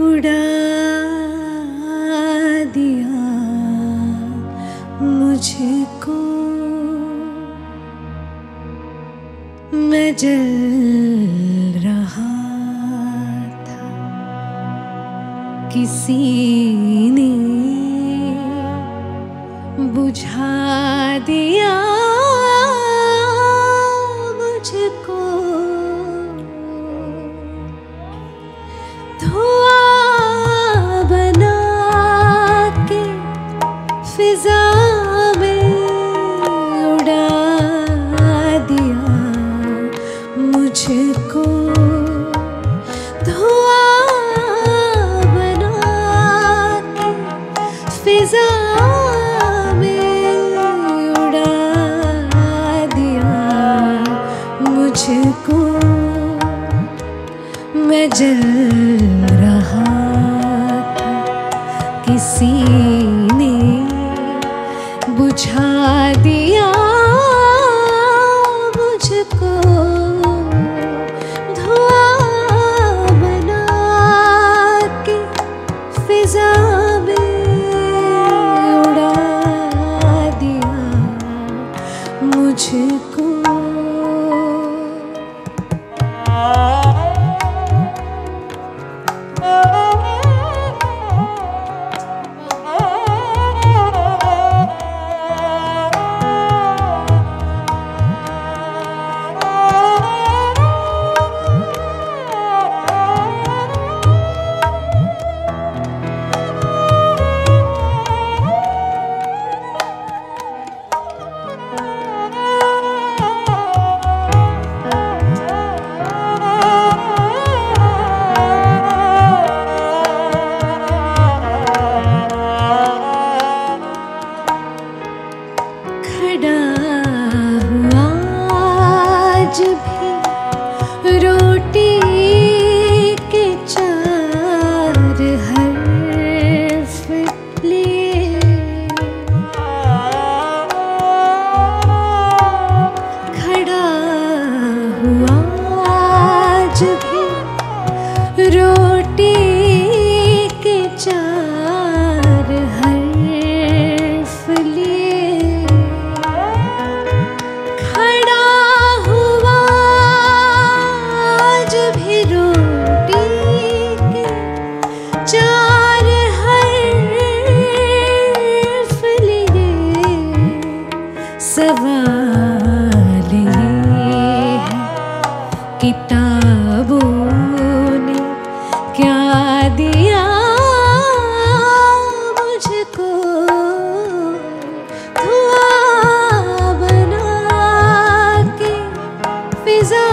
उड़ा दिया मुझको, मैं जल रहा था, किसी ने बुझा दिया मुझको। धुआं बना के फिजा में उड़ा दिया मुझको। धुआं बना के फिजा मुझको, मैं जल रहा था, किसी ने बुझा दिया मुझको। धुआं बना के फिजा में उड़ा दिया मुझको। आज भी रोटी के चार हर्फ लिए खड़ा हुआ, आज भी रोटी के चार हर्फ लिए खड़ा चार हर्फ लिए। सवाल ये है किताबों ने क्या दिया मुझको। धुआं बना के फिजा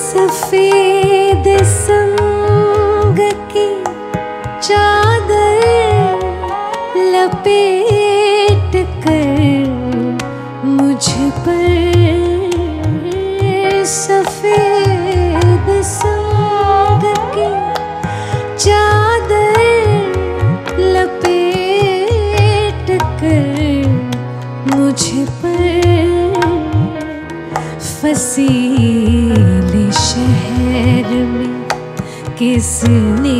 सफेद संग की चादर लपेट कर मुझ पर। सफेद संग की चादर लपेट कर मुझ पर फंसी शहर में किसने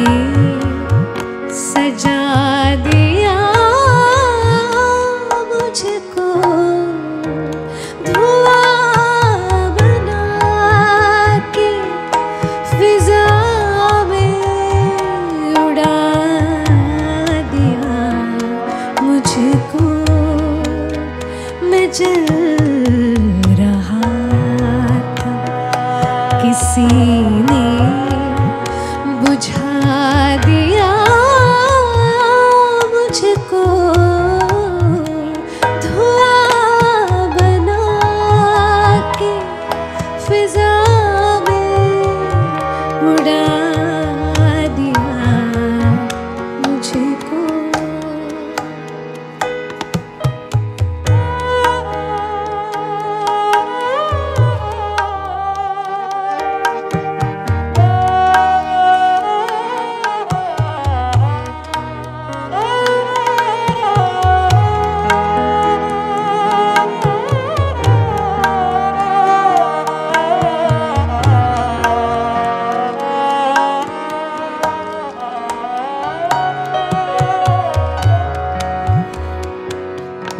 मचल रहा था, किसी ने बुझा दिया मुझको, धुआं बना के फिजा में उड़ा दिया मुझको।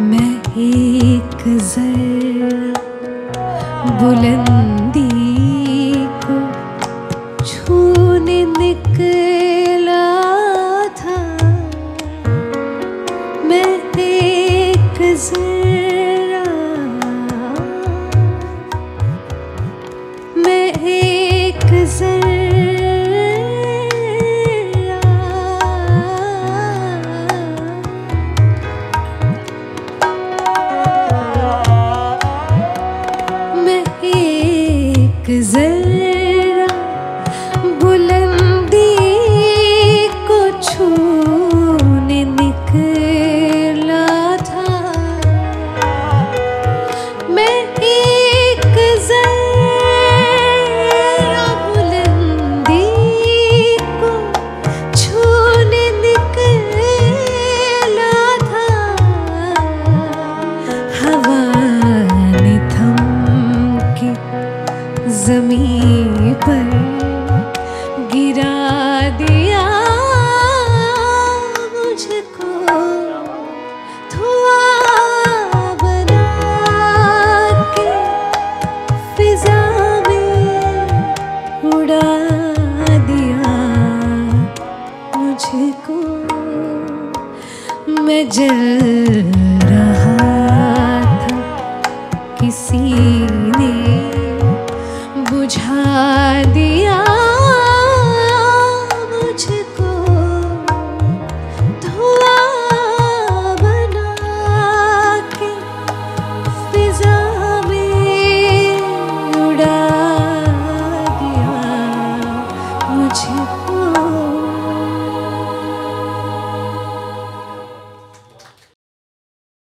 मैं एक जरा बुलंदी को छूने निकला था, मैं एक जरा, मैं एक जरा बुलंदी को छूने निकला था, मैं एक जरा बुलंदी को छूने निकला था। हवा ने थमकी ज़मीन पर गिरा दिया मुझको, धुआं बना के फिजा में उड़ा दिया मुझको। मैं जल रहा था, किसी ने बुझा दिया मुझको, धुआं बना के फिजा में उड़ा दिया मुझको।